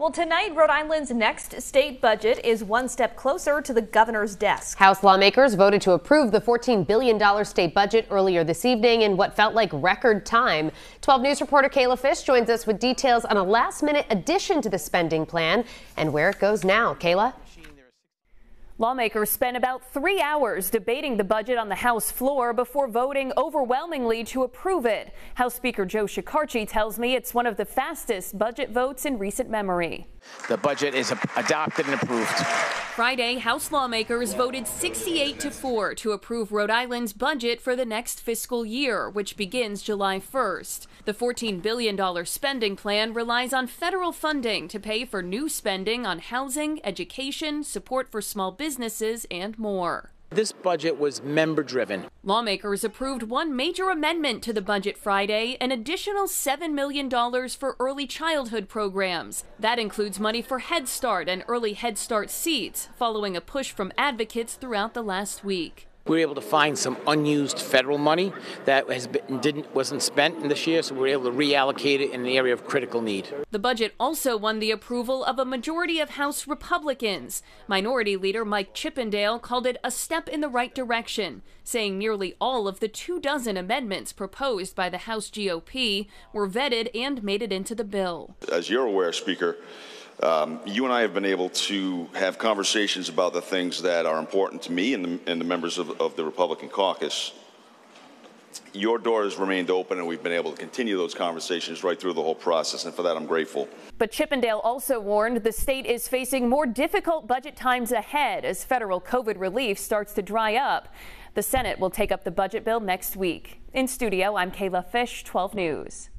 Well, tonight, Rhode Island's next state budget is one step closer to the governor's desk. House lawmakers voted to approve the $14 billion state budget earlier this evening in what felt like record time. 12 News reporter Kayla Fish joins us with details on a last-minute addition to the spending plan and where it goes now. Kayla? Lawmakers spent about 3 hours debating the budget on the House floor before voting overwhelmingly to approve it. House Speaker Joe Shikarchi tells me it's one of the fastest budget votes in recent memory. The budget is adopted and approved. Friday, House lawmakers voted 68-4 to approve Rhode Island's budget for the next fiscal year, which begins July 1st. The $14 billion spending plan relies on federal funding to pay for new spending on housing, education, support for small businesses, and more. This budget was member-driven. Lawmakers approved one major amendment to the budget Friday, an additional $7 million for early childhood programs. That includes money for Head Start and early Head Start seats, following a push from advocates throughout the last week. We were able to find some unused federal money that wasn't spent this year, so we were able to reallocate it in the area of critical need. The budget also won the approval of a majority of House Republicans. Minority Leader Mike Chippendale called it a step in the right direction, saying nearly all of the 24 amendments proposed by the House GOP were vetted and made it into the bill. As you're aware, Speaker, you and I have been able to have conversations about the things that are important to me and the members of the Republican caucus. Your door has remained open, and we've been able to continue those conversations right through the whole process, and for that I'm grateful. But Chippendale also warned the state is facing more difficult budget times ahead as federal COVID relief starts to dry up. The Senate will take up the budget bill next week. In studio, I'm Kayla Fish, 12 News.